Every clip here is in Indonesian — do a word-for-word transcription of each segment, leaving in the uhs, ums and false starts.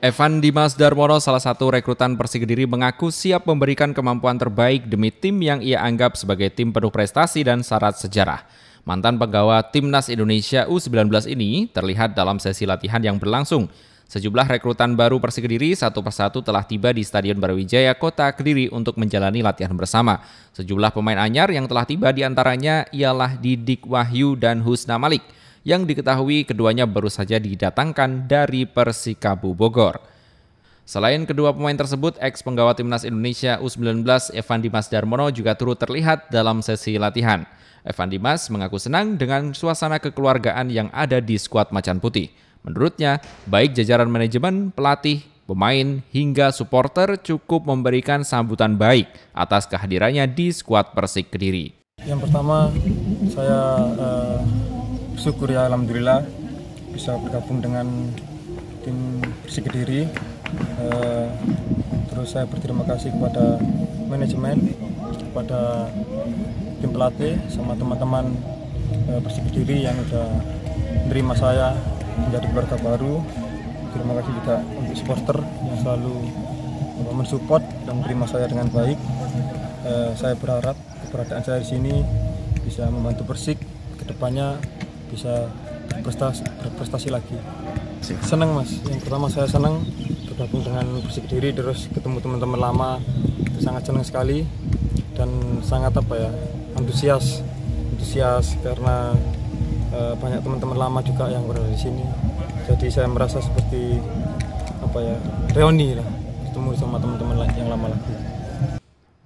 Evan Dimas Darmono, salah satu rekrutan Persik Kediri, mengaku siap memberikan kemampuan terbaik demi tim yang ia anggap sebagai tim penuh prestasi dan syarat sejarah. Mantan penggawa Timnas Indonesia U sembilan belas ini terlihat dalam sesi latihan yang berlangsung. Sejumlah rekrutan baru Persik Kediri satu persatu telah tiba di Stadion Brawijaya, Kota Kediri untuk menjalani latihan bersama. Sejumlah pemain anyar yang telah tiba diantaranya ialah Didik Wahyu dan Husna Malik, yang diketahui keduanya baru saja didatangkan dari Persikabo Bogor. Selain kedua pemain tersebut, eks penggawa Timnas Indonesia U sembilan belas Evan Dimas Darmono juga turut terlihat dalam sesi latihan. Evan Dimas mengaku senang dengan suasana kekeluargaan yang ada di skuad Macan Putih. Menurutnya, baik jajaran manajemen, pelatih, pemain, hingga supporter cukup memberikan sambutan baik atas kehadirannya di skuad Persik Kediri. Yang pertama, saya uh... syukur ya, alhamdulillah bisa bergabung dengan tim Persik Kediri. Uh, terus saya berterima kasih kepada manajemen, kepada tim pelatih, sama teman-teman uh, Persik Kediri yang sudah menerima saya menjadi keluarga baru. Terima kasih juga untuk supporter yang selalu mensupport dan menerima saya dengan baik. Uh, saya berharap keberadaan saya di sini bisa membantu Persik ke depannya bisa berprestasi, berprestasi lagi. Senang mas, yang pertama saya senang bergabung dengan Persik Kediri, terus ketemu teman-teman lama, itu sangat senang sekali dan sangat apa ya, antusias, antusias karena e, banyak teman-teman lama juga yang berada di sini. Jadi saya merasa seperti apa ya, reuni lah, ketemu sama teman-teman yang lama lagi.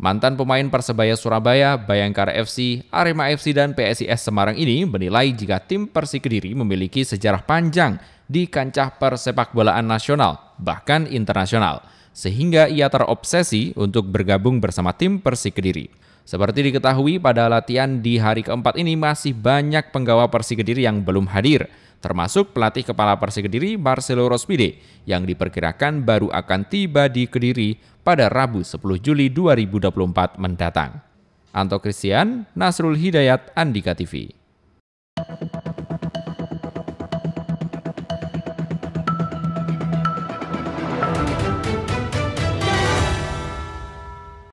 Mantan pemain Persebaya Surabaya, Bayangkara F C, Arema F C, dan P S I S Semarang ini menilai jika tim Persik Kediri memiliki sejarah panjang di kancah persepakbolaan nasional, bahkan internasional, sehingga ia terobsesi untuk bergabung bersama tim Persik Kediri. Seperti diketahui, pada latihan di hari keempat ini masih banyak penggawa Persik Kediri yang belum hadir, termasuk pelatih kepala Persik Kediri Marcelo Rospide yang diperkirakan baru akan tiba di Kediri pada Rabu sepuluh Juli dua ribu dua puluh empat mendatang. Anto Christian, Nasrul Hidayat, Andika T V.